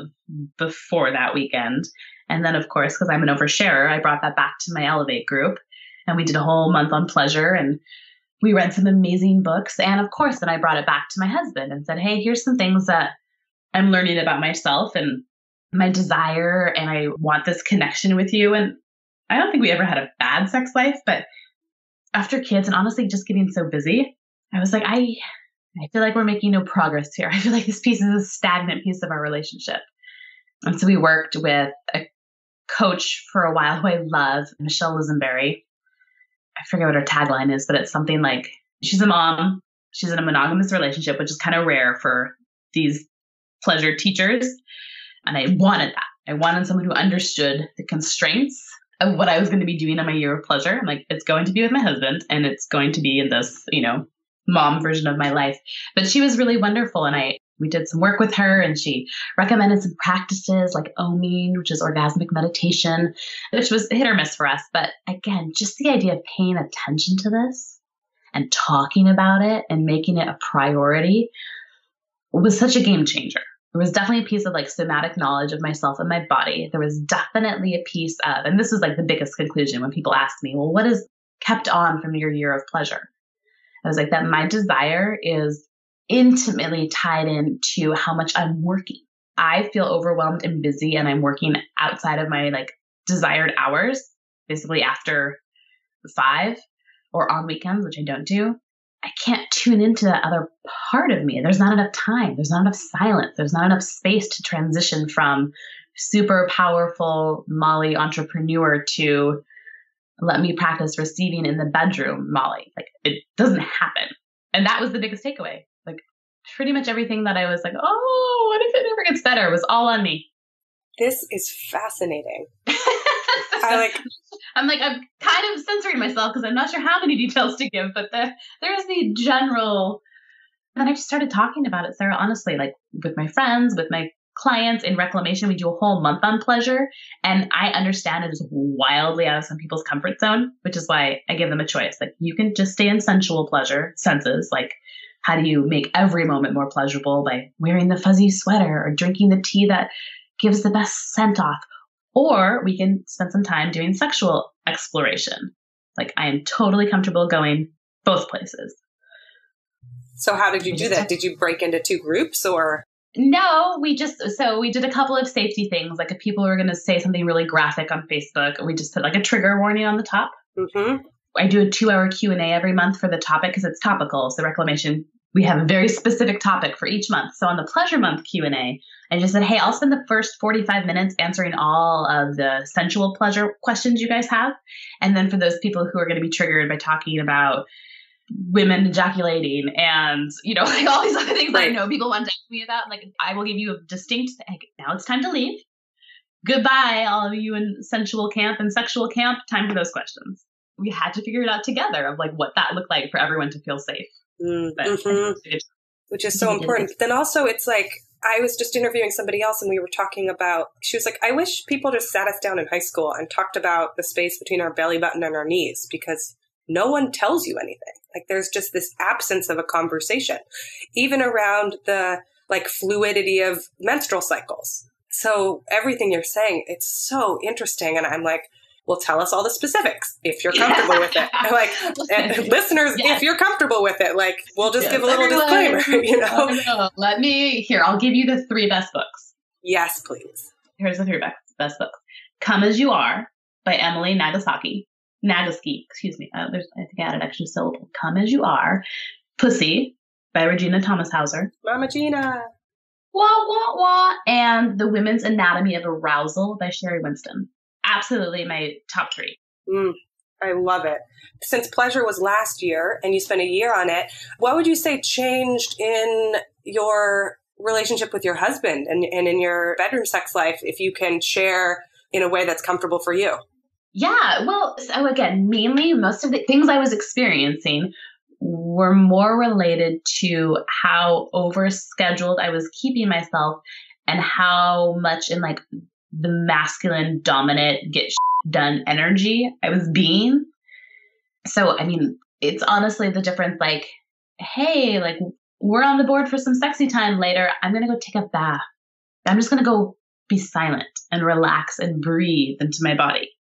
before that weekend. And then, of course, because I'm an oversharer, I brought that back to my Elevate group. And we did a whole month on pleasure, and we read some amazing books. And of course, then I brought it back to my husband and said, hey, here's some things that I'm learning about myself and my desire. And I want this connection with you. And I don't think we ever had a bad sex life, but after kids and honestly just getting so busy, I was like, I feel like we're making no progress here. I feel like this piece is a stagnant piece of our relationship. And so we worked with a coach for a while who I love, Michelle Lisenberry. I forget what her tagline is, but it's something like, she's a mom, she's in a monogamous relationship, which is kind of rare for these pleasure teachers. And I wanted that. I wanted someone who understood the constraints of what I was going to be doing on my year of pleasure. I'm like, it's going to be with my husband, and it's going to be in this, mom version of my life. But she was really wonderful. And we did some work with her, and she recommended some practices like Oming, which is orgasmic meditation, which was hit or miss for us. But again, just the idea of paying attention to this and talking about it and making it a priority was such a game changer. There was definitely a piece of like somatic knowledge of myself and my body. There was definitely a piece of, and this was like the biggest conclusion when people ask me, well, what is kept on from your year of pleasure? I was like, that my desire is intimately tied into how much I'm working. I feel overwhelmed and busy, and I'm working outside of my like desired hours, basically after 5 or on weekends, which I don't do. I can't tune into that other part of me. There's not enough time. There's not enough silence. There's not enough space to transition from super powerful Molly entrepreneur to let me practice receiving in the bedroom, Molly. Like, it doesn't happen. And that was the biggest takeaway. Like, pretty much everything that I was like, oh, what if it never gets better, was all on me. This is fascinating. I'm kind of censoring myself because I'm not sure how many details to give, but there is the general. And I just started talking about it, Sarah, honestly, like with my friends, with my clients in Reclamation, we do a whole month on pleasure. And I understand it is wildly out of some people's comfort zone, which is why I give them a choice. Like, you can just stay in sensual pleasure, senses, like, how do you make every moment more pleasurable by wearing the fuzzy sweater or drinking the tea that gives the best scent off? Or we can spend some time doing sexual exploration. Like, I am totally comfortable going both places. So how did you do that? Did you break into two groups or? No, we did a couple of safety things. Like, if people were going to say something really graphic on Facebook, we just put like a trigger warning on the top. Mm-hmm. I do a 2-hour Q&A every month for the topic because it's topical. So Reclamation, we have a very specific topic for each month. So on the pleasure month Q&A, I just said, hey, I'll spend the first 45 minutes answering all of the sensual pleasure questions you guys have. And then for those people who are going to be triggered by talking about women ejaculating and, you know, like all these other things that I know people want to ask me about, like, I will give you a distinct, like, now it's time to leave. Goodbye, all of you in sensual camp and sexual camp. Time for those questions. We had to figure it out together of like what that looked like for everyone to feel safe. Mm-hmm. Which is so important. But then also it's like, I was just interviewing somebody else and we were talking about, she was like, I wish people just sat us down in high school and talked about the space between our belly button and our knees, because no one tells you anything. Like, there's just this absence of a conversation, even around the like fluidity of menstrual cycles. So everything you're saying, it's so interesting. And I'm like, well, tell us all the specifics if you're comfortable with it. Like, and listeners, if you're comfortable with it, like, we'll just give a little disclaimer, you know? Oh, no. I'll give you the three best books. Yes, please. Here's the three best books. Come As You Are by Emily Nagoski, excuse me. I think I added extra syllable. Come As You Are. Pussy by Regina Thomas Hauser. Mama Gina. Wah, wah, wah. And The Women's Anatomy of Arousal by Sherry Winston. Absolutely my top three. I love it. Since pleasure was last year and you spent a year on it, what would you say changed in your relationship with your husband and in your bedroom sex life, if you can share in a way that's comfortable for you? Yeah, well, so again, mainly most of the things I was experiencing were more related to how overscheduled I was keeping myself and how much in like the masculine dominant get done energy I was being. So, I mean, it's honestly the difference, like, hey, like, we're on the board for some sexy time later. I'm going to go take a bath. I'm just going to go be silent and relax and breathe into my body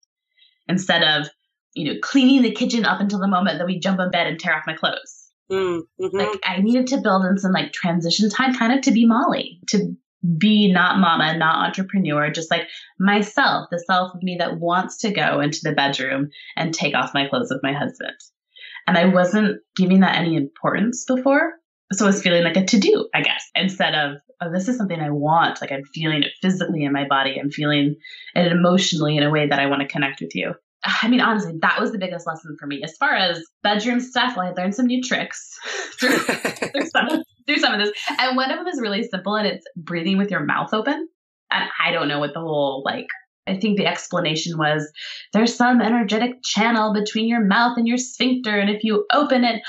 instead of, you know, cleaning the kitchen up until the moment that we jump on bed and tear off my clothes. Mm-hmm. Like, I needed to build in some like transition time kind of to be Molly, to be not mama, not entrepreneur, just like myself, the self of me that wants to go into the bedroom and take off my clothes with my husband. And I wasn't giving that any importance before. So I was feeling like a to-do, I guess, instead of, oh, this is something I want. Like, I'm feeling it physically in my body. I'm feeling it emotionally in a way that I want to connect with you. I mean, honestly, that was the biggest lesson for me. As far as bedroom stuff, well, I learned some new tricks through some of this. And one of them is really simple, and it's breathing with your mouth open. And I don't know what the whole, like, I think the explanation was there's some energetic channel between your mouth and your sphincter. And if you open it,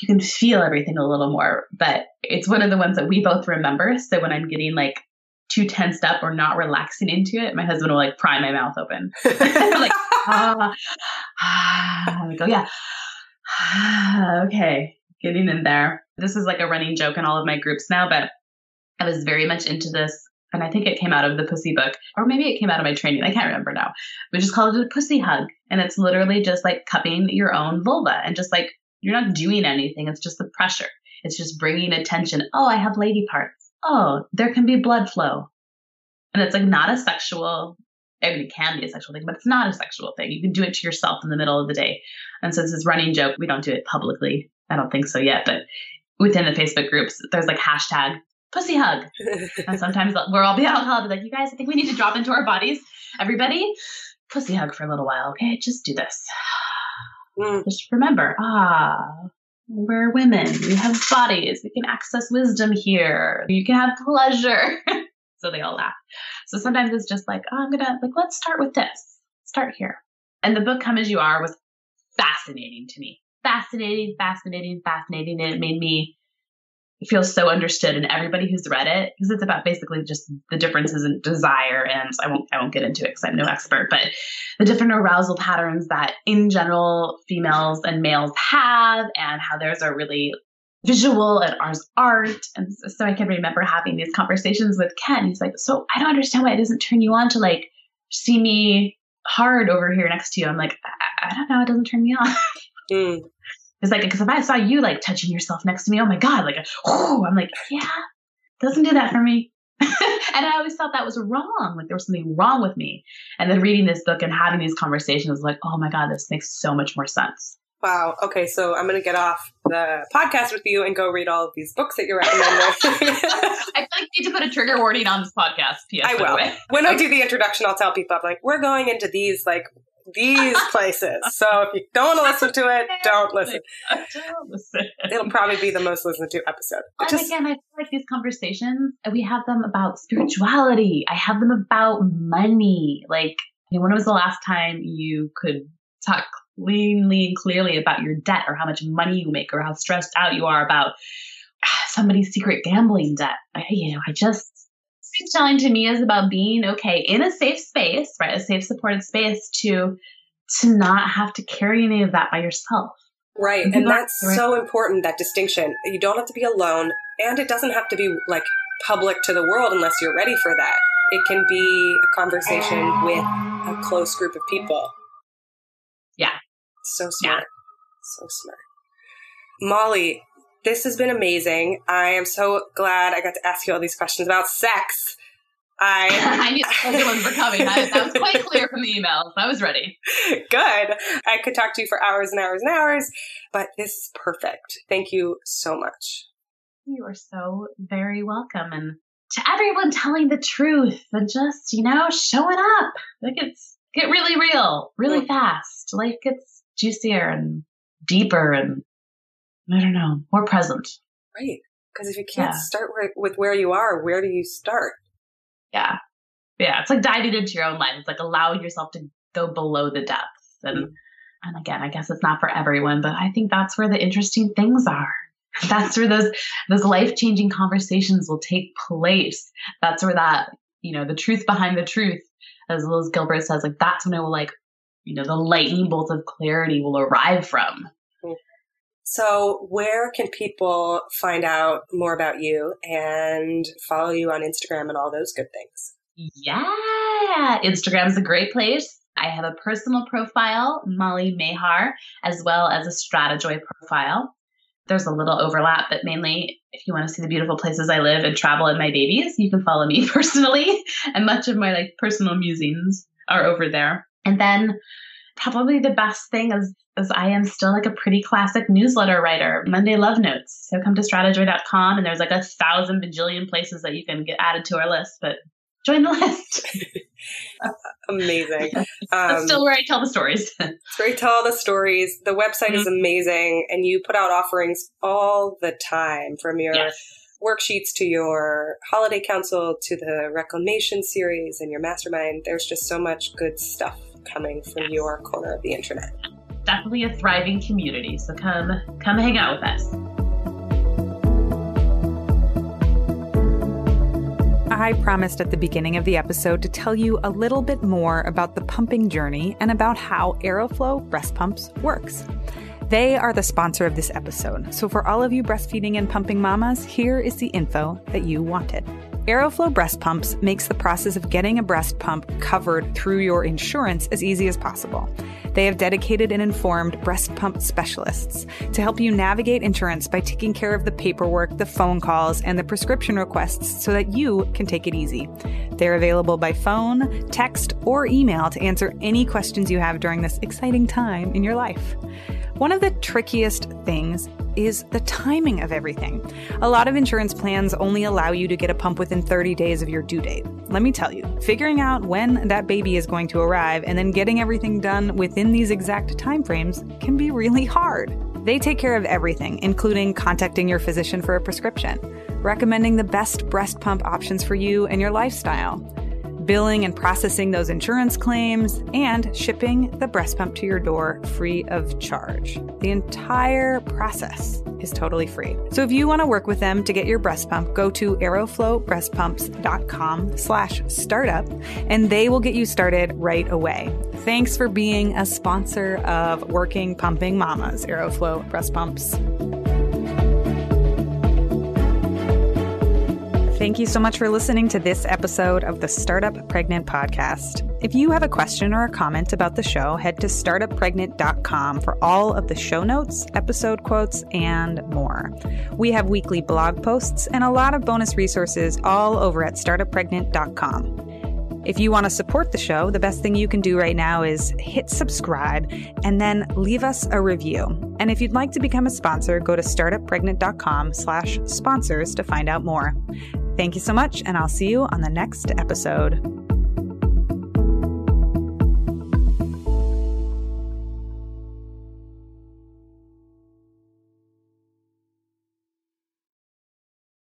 you can feel everything a little more. But it's one of the ones that we both remember. So when I'm getting like too tensed up or not relaxing into it, my husband will like pry my mouth open. Like, I go, yeah. Okay. Getting in there. This is like a running joke in all of my groups now, but I was very much into this. And I think it came out of the Pussy book, or maybe it came out of my training. I can't remember now, which is called a pussy hug. And it's literally just like cupping your own vulva and just like, you're not doing anything. It's just the pressure. It's just bringing attention. Oh, I have lady parts. Oh, there can be blood flow. And it's like not a sexual, I mean, it can be a sexual thing, but it's not a sexual thing. You can do it to yourself in the middle of the day. And so it's this running joke. We don't do it publicly. I don't think so yet. But within the Facebook groups, there's like hashtag pussy hug. And sometimes we'll all be out and I'll be like, you guys, I think we need to drop into our bodies. Everybody, pussy hug for a little while. Okay, just do this. Just remember, we're women. We have bodies. We can access wisdom here. You can have pleasure. So they all laugh. So sometimes it's just like, oh, I'm going to, like, let's start with this. Start here. And the book Come As You Are was fascinating to me. Fascinating, fascinating, fascinating. And it made me feels so understood, and everybody who's read it, because it's about basically just the differences in desire, and I won't get into it because I'm no expert, but the different arousal patterns that in general females and males have, and how theirs are really visual and ours aren't. And so I can remember having these conversations with Ken. He's like, so I don't understand why it doesn't turn you on to like see me hard over here next to you. I'm like, I don't know, it doesn't turn me on. Mm. It's like, because if I saw you like touching yourself next to me, oh my God, like, oh, I'm like, yeah, doesn't do that for me. And I always thought that was wrong. Like there was something wrong with me. And then reading this book and having these conversations, like, oh my God, this makes so much more sense. Wow. Okay. So I'm going to get off the podcast with you and go read all of these books that you're recommending. I feel like you need to put a trigger warning on this podcast. P.S. I will. When I do the introduction, I'll tell people, like, we're going into these places. So if you don't want to listen to it, don't listen. It'll probably be the most listened to episode. And again, I feel like these conversations, we have them about spirituality. I have them about money. Like, when was the last time you could talk cleanly and clearly about your debt, or how much money you make, or how stressed out you are about somebody's secret gambling debt? Storytelling to me is about being okay in a safe space, right? A safe, supported space to not have to carry any of that by yourself. Right. And that's so important, that distinction. You don't have to be alone, and it doesn't have to be like public to the world unless you're ready for that. It can be a conversation with a close group of people. Yeah. So smart. Yeah. So smart. Molly, this has been amazing. I am so glad I got to ask you all these questions about sex. I knew those ones were coming. That was quite clear from the emails. I was ready. Good. I could talk to you for hours and hours and hours, but this is perfect. Thank you so much. You are so very welcome. And to everyone telling the truth and just, showing up. Like, it's get really real, really fast. Life gets juicier and deeper and, I don't know, more present. Right. Because if you can't start with where you are, where do you start? Yeah. Yeah. It's like diving into your own life. It's like allowing yourself to go below the depths. And again, I guess it's not for everyone, but I think that's where the interesting things are. That's where those life-changing conversations will take place. That's where that, the truth behind the truth, as Liz Gilbert says, like, that's when it will, like, the lightning bolt of clarity will arrive from. So where can people find out more about you and follow you on Instagram and all those good things? Yeah. Instagram is a great place. I have a personal profile, Molly Mahar, as well as a Stratejoy profile. There's a little overlap, but mainly if you want to see the beautiful places I live and travel and my babies, you can follow me personally. And much of my like personal musings are over there. And then probably the best thing is I am still like a pretty classic newsletter writer, Monday Love Notes. So come to Stratejoy.com, and there's like 1,000 bajillion places that you can get added to our list, but join the list. Amazing. That's still where I tell the stories. It's where you tell the stories. The website is amazing, and you put out offerings all the time, from your worksheets to your holiday council to the Reclamation series and your mastermind. There's just so much good stuff coming from your corner of the internet. Definitely a thriving community. So come hang out with us. I promised at the beginning of the episode to tell you a little bit more about the pumping journey and about how Aeroflow Breast Pumps works. They are the sponsor of this episode. So for all of you breastfeeding and pumping mamas, here is the info that you wanted. Aeroflow Breast Pumps makes the process of getting a breast pump covered through your insurance as easy as possible. They have dedicated and informed breast pump specialists to help you navigate insurance by taking care of the paperwork, the phone calls, and the prescription requests so that you can take it easy. They're available by phone, text, or email to answer any questions you have during this exciting time in your life. One of the trickiest things is the timing of everything. A lot of insurance plans only allow you to get a pump within 30 days of your due date. Let me tell you, figuring out when that baby is going to arrive and then getting everything done within these exact timeframes can be really hard. They take care of everything, including contacting your physician for a prescription, recommending the best breast pump options for you and your lifestyle. billing and processing those insurance claims, and shipping the breast pump to your door free of charge. The entire process is totally free. So if you want to work with them to get your breast pump, go to aeroflowbreastpumps.com/startup and they will get you started right away. Thanks for being a sponsor of Working Pumping Mamas, Aeroflow Breast Pumps. Thank you so much for listening to this episode of the Startup Pregnant Podcast. If you have a question or a comment about the show, head to startuppregnant.com for all of the show notes, episode quotes, and more. We have weekly blog posts and a lot of bonus resources all over at startuppregnant.com. If you want to support the show, the best thing you can do right now is hit subscribe and then leave us a review. And if you'd like to become a sponsor, go to startuppregnant.com/sponsors to find out more. Thank you so much, and I'll see you on the next episode.